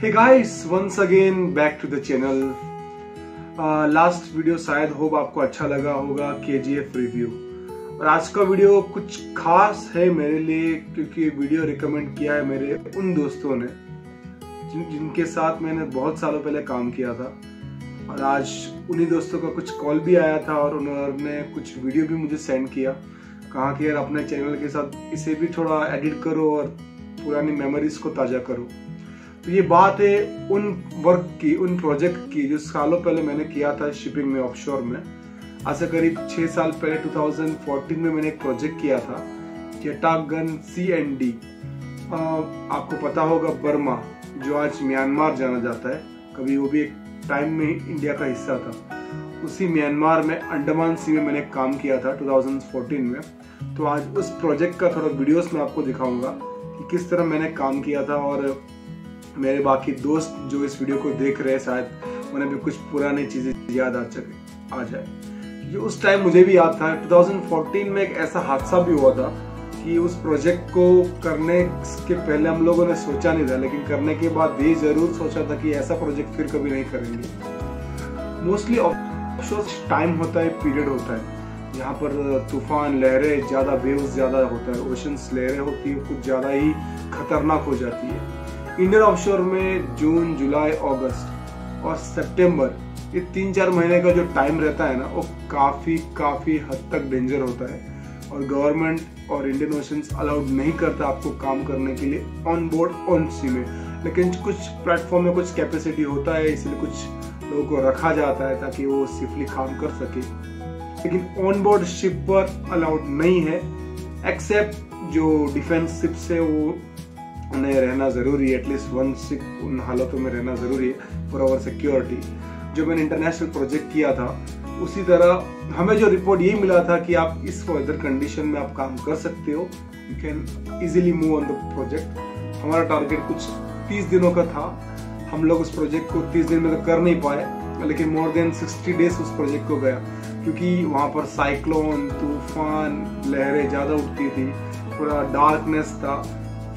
Hey guys, once again back to the channel. Last video शायद hope आपको अच्छा लगा होगा KGF रिव्यू, और आज का वीडियो कुछ खास है मेरे लिए क्योंकि वीडियो रिकमेंड किया है मेरे उन दोस्तों ने जिनके साथ मैंने बहुत सालों पहले काम किया था, और आज उन्हीं दोस्तों का कुछ कॉल भी आया था और उन्होंने कुछ वीडियो भी मुझे सेंड किया, कहा कि यार अपने चैनल के साथ इसे भी थोड़ा एडिट करो और पुरानी मेमोरीज को ताज़ा करो। तो ये बात है उन वर्क की, उन प्रोजेक्ट की जो सालों पहले मैंने किया था शिपिंग में, ऑफशोर में। आज से करीब 6 साल पहले 2014 में मैंने एक प्रोजेक्ट किया था येटागन C&D, आपको पता होगा बर्मा जो आज म्यांमार जाना जाता है, कभी वो भी एक टाइम में इंडिया का हिस्सा था। उसी म्यांमार में अंडमान सी में मैंने काम किया था 2014 में। तो आज उस प्रोजेक्ट का थोड़ा वीडियोस में आपको दिखाऊंगा कि किस तरह मैंने काम किया था, और मेरे बाकी दोस्त जो इस वीडियो को देख रहे हैं शायद उन्हें भी कुछ पुरानी चीज़ें याद आ जाए। ये उस टाइम मुझे भी याद था 2014 में एक ऐसा हादसा भी हुआ था कि उस प्रोजेक्ट को करने के पहले हम लोगों ने सोचा नहीं था, लेकिन करने के बाद ये जरूर सोचा था कि ऐसा प्रोजेक्ट फिर कभी नहीं करेंगे। मोस्टली ऑफशोर टाइम होता है, पीरियड होता है जहाँ पर तूफान, लहरें ज़्यादा, वेव्स ज़्यादा होता है, ओशंस लहरें होती है कुछ ज़्यादा ही खतरनाक हो जाती है। इंडियन ऑफशोर में जून, जुलाई, अगस्त और सितंबर, ये 3-4 महीने का जो टाइम रहता है ना, वो काफ़ी हद तक डेंजर होता है, और गवर्नमेंट और इंडियन ओशंस अलाउड नहीं करता आपको काम करने के लिए ऑन बोर्ड ऑन सी में। लेकिन कुछ प्लेटफॉर्म में कुछ कैपेसिटी होता है, इसलिए कुछ लोगों को रखा जाता है ताकि वो सेफली काम कर सके, लेकिन ऑन बोर्ड शिप पर अलाउड नहीं है, एक्सेप्ट जो डिफेंस शिप्स है वो उन्हें रहना ज़रूरी है, एटलीस्ट 1 शिप उन हालातों में रहना ज़रूरी है फॉर आवर सिक्योरिटी। जो मैंने इंटरनेशनल प्रोजेक्ट किया था उसी तरह हमें जो रिपोर्ट ये मिला था कि आप इस वेदर कंडीशन में आप काम कर सकते हो, you can easily move on the project. हमारा टारगेट कुछ 30 दिनों का था, हम लोग उस प्रोजेक्ट को 30 दिन में तो कर नहीं पाए, लेकिन मोर देन 60 डेज उस प्रोजेक्ट को गया, क्योंकि वहाँ पर साइक्लोन, तूफान, लहरें ज़्यादा उठती थी, थोड़ा डार्कनेस था,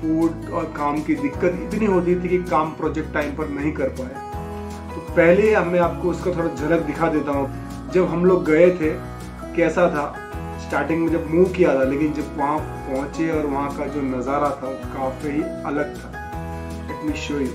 फूड और काम की दिक्कत इतनी होती थी कि काम प्रोजेक्ट टाइम पर नहीं कर पाए। तो पहले मैं आपको उसका थोड़ा झलक दिखा देता हूँ, जब हम लोग गए थे कैसा था स्टार्टिंग में जब मूव किया था, लेकिन जब वहाँ पहुँचे और वहाँ का जो नज़ारा था वो काफ़ी ही अलग था। Let me show you.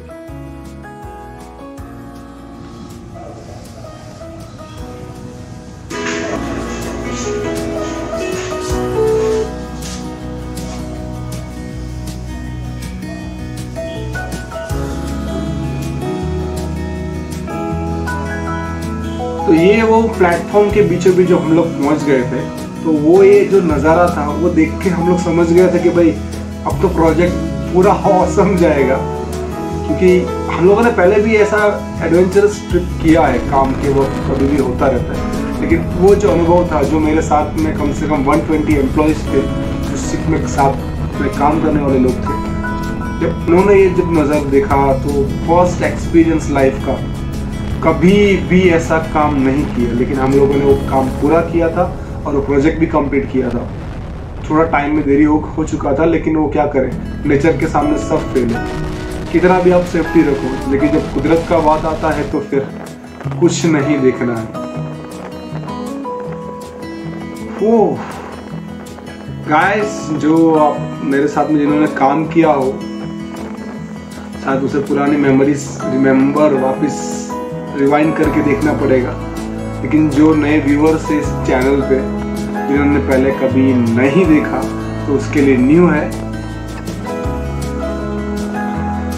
तो ये वो प्लेटफॉर्म के बीचों बीच जो हम लोग पहुंच गए थे, तो वो ये जो नज़ारा था वो देख के हम लोग समझ गए थे कि भाई अब तो प्रोजेक्ट पूरा ऑसम जाएगा, क्योंकि हम लोगों ने पहले भी ऐसा एडवेंचरस ट्रिप किया है, काम के वक्त कभी भी होता रहता है, लेकिन वो जो अनुभव था, जो मेरे साथ में कम से कम 120 एम्प्लॉयज़ थे जो शिप में साथ में काम करने वाले लोग थे, जब उन्होंने ये जब नज़र देखा तो फर्स्ट एक्सपीरियंस लाइफ का, कभी भी ऐसा काम नहीं किया, लेकिन हम लोगों ने वो काम पूरा किया था और वो प्रोजेक्ट भी कंप्लीट किया था। थोड़ा टाइम में देरी हो चुका था, लेकिन वो क्या करें, नेचर के सामने सब फेल है, कितना भी आप सेफ्टी रखो, लेकिन जब कुदरत का बात आता है तो फिर कुछ नहीं देखना है। ओह गाइस, जो आप मेरे साथ में जिन्होंने काम किया हो शायद उसे पुरानी मेमोरीज रिमेम्बर वापस रिवाइंड करके देखना पड़ेगा, लेकिन जो नए व्यूअर्स इस चैनल पे जिन्होंने पहले कभी नहीं देखा तो उसके लिए न्यू है।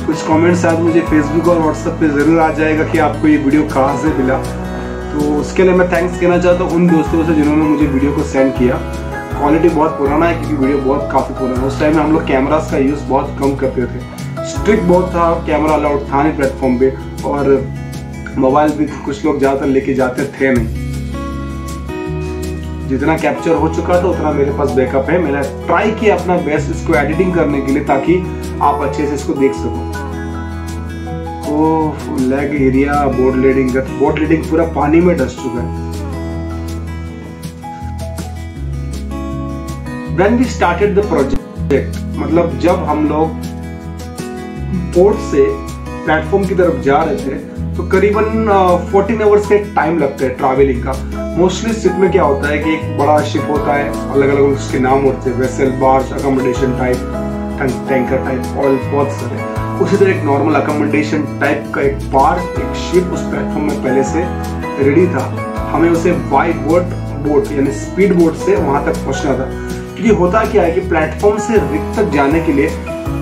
कुछ कमेंट्स आज मुझे फेसबुक और व्हाट्सएप पे ज़रूर आ जाएगा कि आपको ये वीडियो कहाँ से मिला, तो उसके लिए मैं थैंक्स कहना चाहता हूँ उन दोस्तों से जिन्होंने मुझे वीडियो को सेंड किया। क्वालिटी बहुत पुराना है क्योंकि वीडियो बहुत काफ़ी पुराना है। उस टाइम में हम लोग कैमरास का यूज़ बहुत कम करते थे, स्ट्रिक्ट बहुत था, कैमरा अलाउड था नहीं प्लेटफॉर्म पे, और मोबाइल भी कुछ लोग ज़्यादातर लेके जाते थे नहीं। जितना कैप्चर हो चुका था उतना मेरे पास बैकअप है, मैंने ट्राई किया अपना बेस्ट इसको एडिटिंग करने के लिए ताकि आप अच्छे से इसको देख सको। Oh lag area, boat leading पूरा पानी में धंस चुका है। When we started the project, मतलब जब हम लोग पोर्ट से प्लेटफॉर्म की तरफ जा रहे थे तो करीबन 14 आवर्स के टाइम लगता है ट्रैवलिंग का। मोस्टली शिप में क्या होता है कि एक बड़ा शिप होता है, अलग अलग उसके नाम होते हैं, vessel, barge, accommodation type, tanker type और बहुत सारे। उसी तरह एक नॉर्मल अकोमोडेशन टाइप का एक बार्ज, एक शिप उस प्लेटफॉर्म में पहले से रेडी था। हमें उसे बाई बोट यानी स्पीड बोट से वहां तक पहुंचना था, क्योंकि होता क्या है कि प्लेटफॉर्म से रिक तक जाने के लिए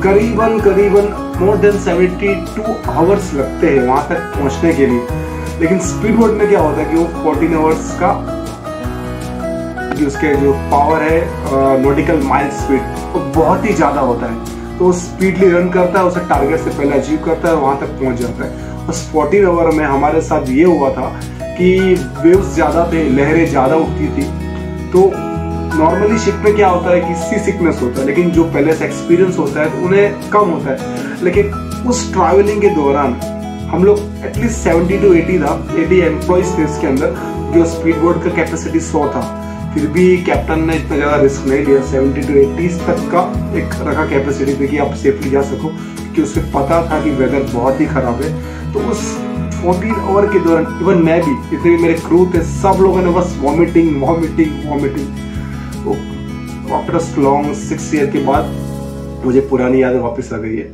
करीबन मोर देन 72 आवर्स लगते हैं वहां तक पहुंचने के लिए। लेकिन स्पीड बोट में क्या होता है कि वो 14 आवर्स का, उसके जो पावर है नॉटिकल माइल स्पीड वो बहुत ही ज्यादा होता है, तो वो स्पीडली रन करता है, उसे टारगेट से पहले अचीव करता है, वहां तक पहुंच जाता है। उस 14 आवर में हमारे साथ ये हुआ था कि वेव्स ज्यादा थे, लहरें ज्यादा उठती थी। तो नॉर्मली शिप में क्या होता है कि सी सिकनेस होता है, लेकिन जो पहले से एक्सपीरियंस होता है तो उन्हें कम होता है। लेकिन उस ट्रैवलिंग के दौरान हम लोग एटलीस्ट 70 to 80 था, 80 एम्प्लॉइज थे इसके अंदर, जो स्पीड बोट का कैपेसिटी 100 था। फिर भी कैप्टन ने इतना ज़्यादा रिस्क नहीं लिया, 70 to 80 तक का एक रखा कैपेसिटी पे कि आप सेफली जा सको, क्योंकि उसे पता था कि वेदर बहुत ही ख़राब है। तो उस 14 आवर के दौरान इवन मैं भी, जितने भी मेरे क्रू थे, सब लोगों ने बस वॉमिटिंग। आफ्टर लॉन्ग 6 ईयर के बाद मुझे पुरानी यादें वापस आ गई है,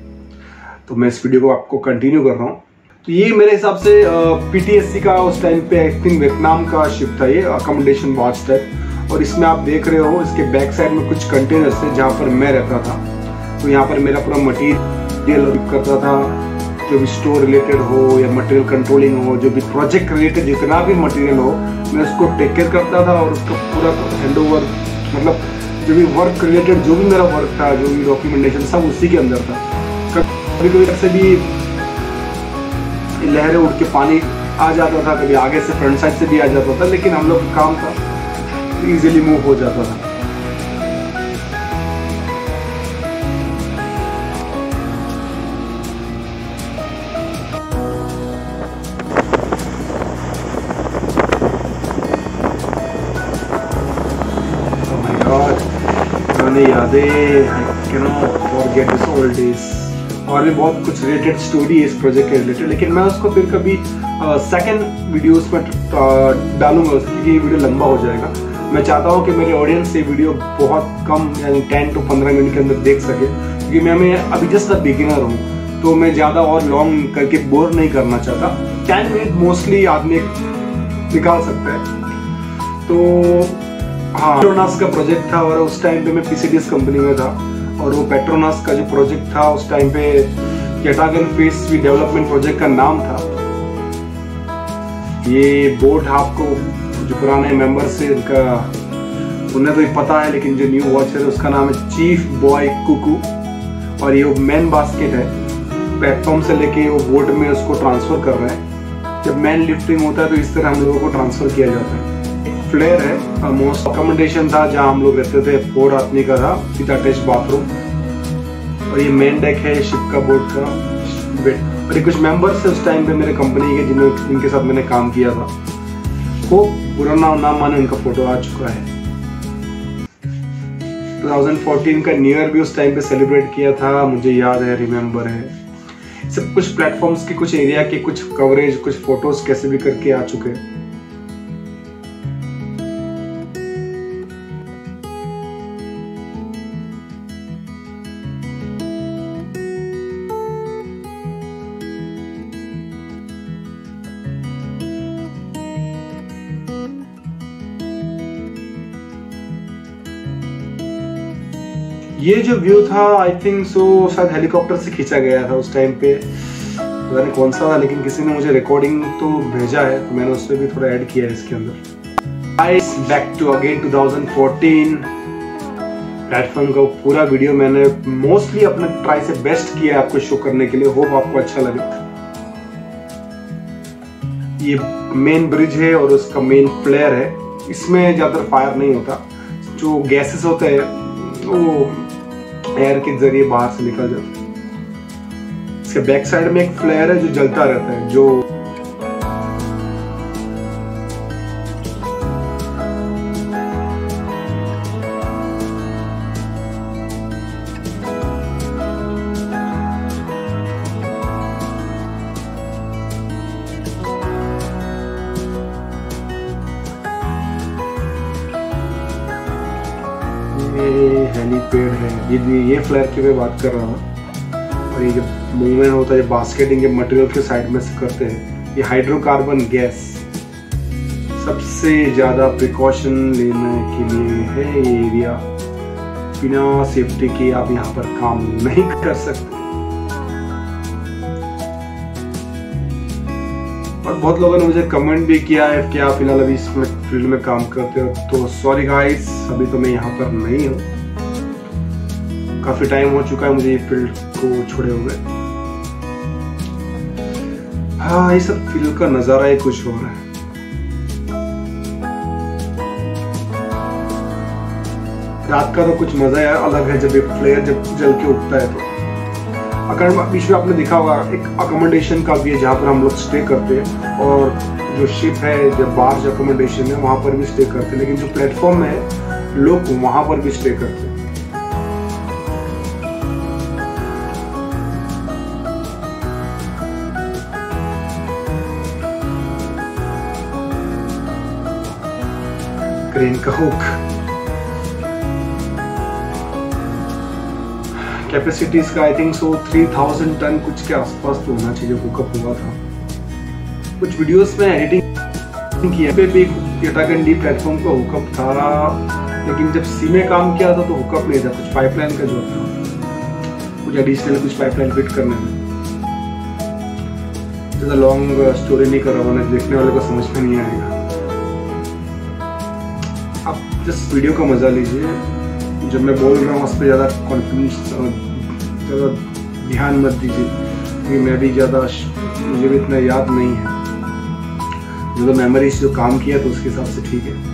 तो मैं इस वीडियो को आपको कंटिन्यू कर रहा हूँ। तो ये मेरे हिसाब से पीटीएससी का उस टाइम पे आई थिंक वियतनाम का शिप था ये, अकोमोडेशन बार्ज टाइप। और इसमें आप देख रहे हो इसके बैक साइड में कुछ कंटेनर्स थे जहाँ पर मैं रहता था। तो यहाँ पर मेरा पूरा मटीरियल करता था, जो भी स्टोर रिलेटेड हो या मटेरियल कंट्रोलिंग हो, जो भी प्रोजेक्ट रिलेटेड जितना भी मटेरियल हो, मैं उसको टेक केयर करता था। और उसका पूरा हैंड ओवर, मतलब जो भी वर्क रिलेटेड, जो भी मेरा वर्क था, जो भी डॉक्यूमेंटेशन, सब उसी के अंदर था। कभी कभी ऐसे भी लहरें उठ के पानी आ जाता था, कभी आगे से फ्रंट साइड से भी आ जाता था, लेकिन हम लोग काम था इजीली मूव हो जाता था। और भी बहुत कुछ रिलेटेड स्टोरी है इस प्रोजेक्ट के रिलेटेड, लेकिन मैं उसको फिर कभी सेकंड वीडियोस पर डालूंगा, क्योंकि ये वीडियो लंबा हो जाएगा। मैं चाहता हूँ कि मेरे ऑडियंस ये वीडियो बहुत कम यानी 10 to 15 मिनट के अंदर देख सके, क्योंकि मैं अभी जस्ट बिगिनर हूँ, तो मैं ज़्यादा और लॉन्ग करके बोर नहीं करना चाहता। 10 मिनट मोस्टली आदमी निकाल सकता है। तो हाँ, पेट्रोनास का प्रोजेक्ट था और उस टाइम पे मैं PCDC कंपनी में था, और वो पेट्रोनास का जो प्रोजेक्ट था उस टाइम पे येटागन फेस भी डेवलपमेंट प्रोजेक्ट का नाम था। ये बोर्ड आपको जो पुराने मेंबर्स है इनका उन्हें तो ही पता है, लेकिन जो न्यू वॉचर है उसका नाम है चीफ बॉय कुकू। और ये वो मैन बास्केट है, प्लेटफॉर्म से लेके वो बोर्ड में उसको ट्रांसफर कर रहे हैं। जब मैन लिफ्टिंग होता है तो इस तरह हम लोगों को ट्रांसफर किया जाता है। फ्लेयर है, मोस्ट अकोमोडेशन था जहाँ हम लोग रहते थे, 4 आदमी का था विद अटैच बाथरूम। और ये मेन डेक है शिप का, बोर्ड का बेड। और ये कुछ मेंबर्स थे उस टाइम पे मेरे कंपनी के, जिन्होंने जिनके साथ मैंने काम किया था, वो बुरा नाम माने उनका फोटो आ चुका है। 2014 का न्यू ईयर भी उस टाइम पे सेलिब्रेट किया था, मुझे याद है, रिमेम्बर है। सब कुछ प्लेटफॉर्म्स की, कुछ एरिया की, कुछ कवरेज, कुछ फोटोज कैसे भी करके आ चुके हैं। ये जो व्यू था आई थिंक सो शायद हेलीकॉप्टर से खींचा गया था उस टाइम पे, पता नहीं कौन सा था, लेकिन किसी ने मुझे रिकॉर्डिंग तो भेजा है, तो मैंने उससे भी थोड़ा ऐड किया है इसके अंदर। Guys, back to again 2014 platform का पूरा वीडियो मैंने मोस्टली अपने ट्राई से बेस्ट किया है आपको शो करने के लिए, होप आपको अच्छा लगे। ये मेन ब्रिज है और उसका मेन फ्लेयर है। इसमें ज़्यादातर फायर नहीं होता, जो गैसेस होते हैं वो एयर के जरिए बाहर से निकल जाता है। इसके बैक साइड में एक फ्लेयर है जो जलता रहता है, जो ये फ्लैर की मैं बात कर रहा हूँ। और ये जो मूवमेंट होता है बास्केटिंग के मटेरियल के साइड में से करते हैं, ये हाइड्रोकार्बन गैस सबसे ज़्यादा प्रिकॉशन लेने के लिए है। ये एरिया बिना सेफ्टी के आप यहाँ पर काम नहीं कर सकते। और बहुत लोगों ने मुझे कमेंट भी किया है कि आप फिलहाल अभी इसमें फील्ड में काम करते हो, तो सॉरी गाइस अभी तो मैं यहाँ पर नहीं हूँ। काफ़ी टाइम हो चुका है मुझे ये फील्ड को छोड़े हुए। हाँ, ये सब फील्ड का नज़ारा ही कुछ हो रहा है। रात का तो कुछ मजा है अलग है, जब ये फ्लेयर जब जल के उठता है तो अगर पीछे आपने देखा होगा एक अकोमोडेशन का भी है जहाँ पर हम लोग स्टे करते हैं, और जो शिप है जब बाहर जो अकोमोडेशन है वहाँ पर भी स्टे करते हैं, लेकिन जो प्लेटफॉर्म है लोग वहाँ पर भी स्टे करते हैं। क्रेन का हुक कैपेसिटीज का आई थिंक सो 3000 टन कुछ के आसपास तो होना चाहिए, हुकअप हुआ था। कुछ वीडियोस में एडिटिंग किया पे भी येटागन डी प्लेटफॉर्म का हुकअप था, लेकिन जब सी में काम किया था तो हुकअप नहीं था, कुछ पाइपलाइन का जॉब था, कुछ एडिशनल कुछ पाइपलाइन फिट करने में। ज़्यादा लॉन्ग स्टोरी नहीं कर रहा हूँ, देखने वाले को समझ में नहीं आएगा। आप जस्ट वीडियो का मजा लीजिए, जब मैं बोल रहा हूँ उस पर ज़्यादा कॉन्फिडेंस ज़्यादा ध्यान मत दीजिए क्योंकि मैं भी ज़्यादा मुझे भी इतना याद नहीं है, जो मेमोरीज जो काम किया तो उसके हिसाब से ठीक है।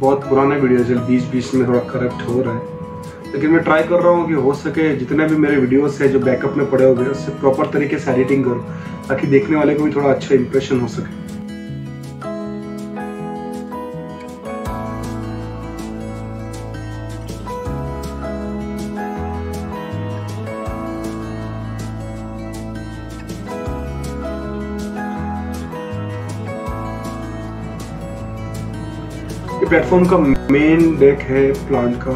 बहुत पुराने वीडियोज है, बीच में थोड़ा करप्ट हो रहा है, लेकिन मैं ट्राई कर रहा हूँ कि हो सके जितने भी मेरे वीडियोस हैं जो बैकअप में पड़े हुए हैं उससे प्रॉपर तरीके से एडिटिंग करूँ ताकि देखने वाले को भी थोड़ा अच्छा इंप्रेशन हो सके। प्लेटफॉर्म का मेन डेक है प्लांट का।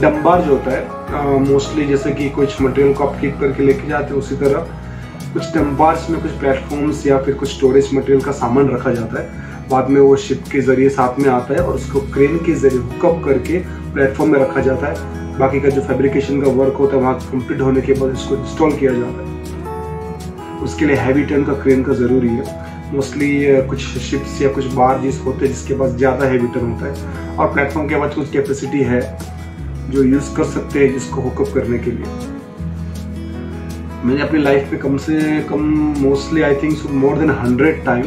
डंबार जो होता है मोस्टली जैसे कि कुछ मटेरियल को आप क्लिक करके लेके जाते हैं, उसी तरह कुछ डंबार्स में कुछ प्लेटफॉर्म्स या फिर कुछ स्टोरेज मटेरियल का सामान रखा जाता है, बाद में वो शिप के जरिए साथ में आता है और उसको क्रेन के जरिए हुकअप करके प्लेटफॉर्म में रखा जाता है। बाकी का जो फैब्रिकेशन का वर्क होता है वहाँ कंप्लीट होने के बाद इसको इंस्टॉल किया जाता है। उसके लिए हैवी टर्न का क्रेन का ज़रूरी है। मोस्टली कुछ शिप्स या कुछ बार्जेस होते हैं जिसके पास ज़्यादा हैवी टर्न होता है और प्लेटफॉर्म के पास कुछ कैपेसिटी है जो यूज़ कर सकते हैं इसको हुकअप करने के लिए। मैंने अपनी लाइफ में कम से कम mostly I think more than 100 time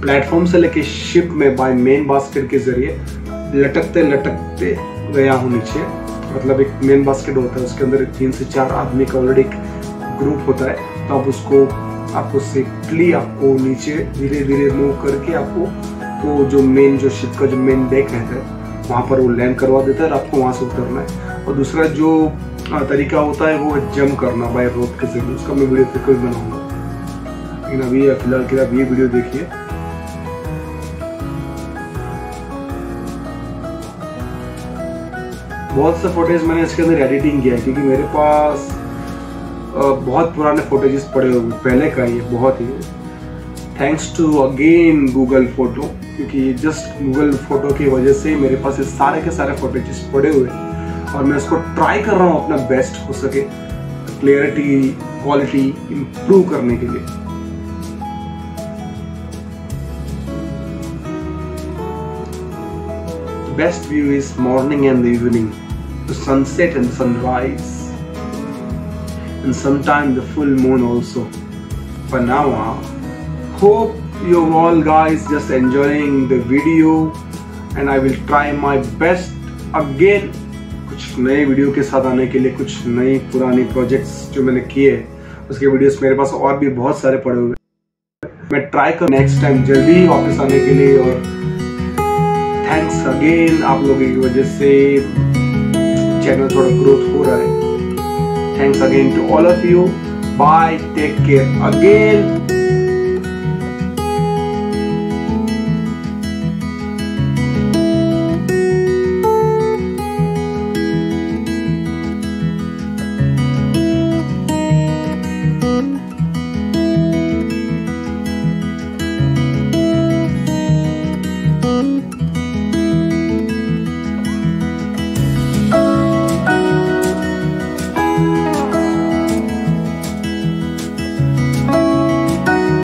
platform से लेके शिप में बाय मेन बास्केट के जरिए लटकते लटकते गया हूँ नीचे। मतलब एक मेन बास्केट होता है, उसके अंदर 3 से 4 आदमी का ऑलरेडी ग्रुप होता है, तो आप उसको आपको सेफली आपको नीचे धीरे धीरे मूव करके आपको तो जो शिप का जो मेन डेक रहता है वहाँ पर वो लैंड करवा देता है और आपको वहाँ से उतरना है। और दूसरा जो तरीका होता है वो जंप करना बाय रोप के जरिए, उसका मैं वीडियो फिर कभी बनाऊंगा, लेकिन अभी फिलहाल के लिए आप ये वीडियो देखिए। बहुत से फोटेज मैंने इसके अंदर एडिटिंग किया है क्योंकि मेरे पास बहुत पुराने फोटेजेस पड़े हुए पहले का ये बहुत ही thanks to again Google photo, क्योंकि जस्ट गूगल फोटो की वजह से मेरे पास ये सारे के सारे फोटेजेस पड़े हुए और मैं इसको ट्राई कर रहा हूँ अपना बेस्ट हो सके क्लियरिटी क्वालिटी इम्प्रूव करने के लिए। Best view is morning and the evening, the sunset and sunrise and sometimes the full moon also. For now, hope you all guys just enjoying the video and I will try my best again कुछ नए video के साथ आने के लिए। कुछ नई पुरानी प्रोजेक्ट्स जो मैंने किए उसके वीडियोस मेरे पास और भी बहुत सारे पड़े हुए हैं, मैं ट्राई कर नेक्स्ट टाइम जल्दी वापस आने के लिए। और थैंक्स अगेन, आप लोगों की वजह से चैनल थोड़ा ग्रोथ हो रहा है। Thanks again to all of you. Bye. Take care. Again.